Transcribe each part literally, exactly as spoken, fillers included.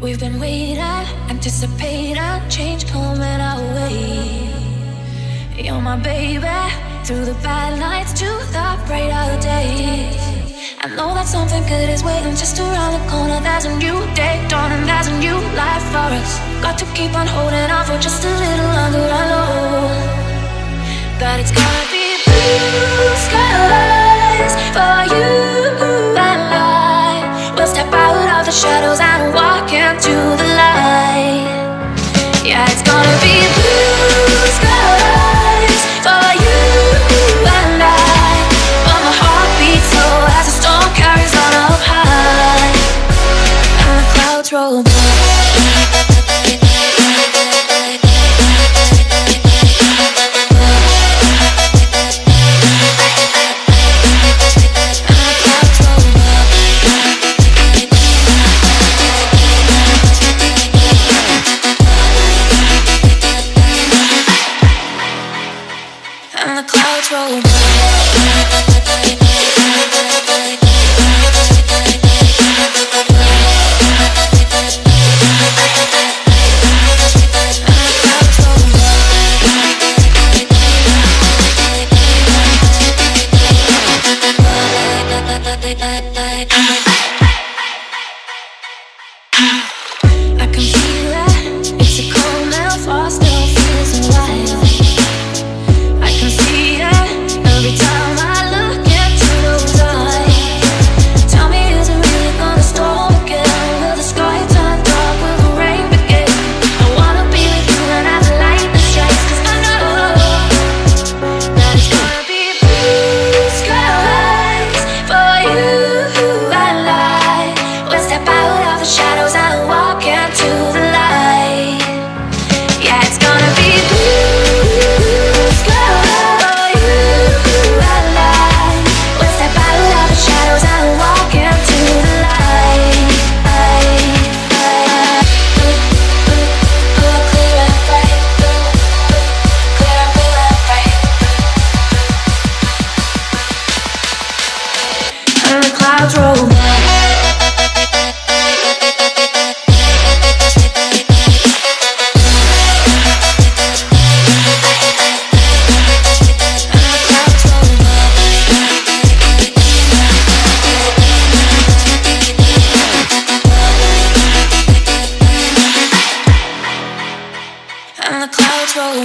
We've been waiting, anticipating change coming our way. You're my baby, through the bad nights to the brighter days. I know that something good is waiting just around the corner. There's a new day dawning, there's a new life for us. Got to keep on holding on for just a little longer. I know that it's gonna be blue skies for you and I. We'll step out of the shadows and walk into the light. Yeah, it's gonna be blue skies for you and I. Roll and the clouds roll by.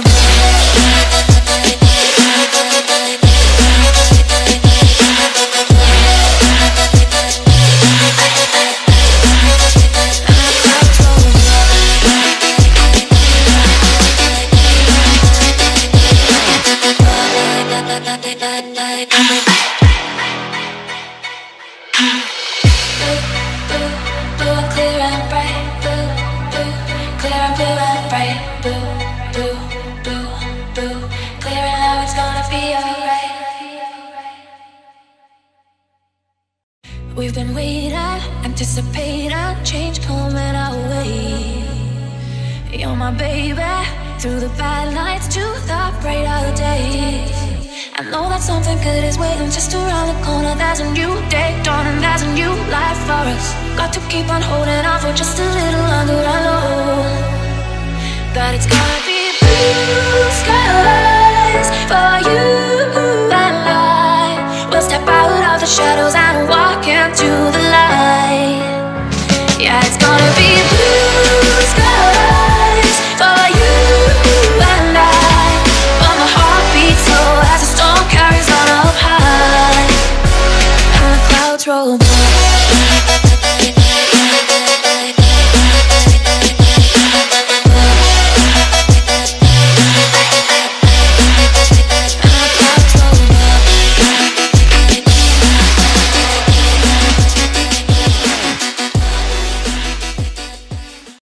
We've been waiting, anticipating change coming our way. You're my baby, through the bad nights to the brighter days. I know that something good is waiting just around the corner. There's a new day dawning, there's a new life for us. Got to keep on holding on for just a little longer. I know that it's gonna be blue skies for you and I. We'll step out of the shadows and walk into the light. Yeah, it's gonna be blue.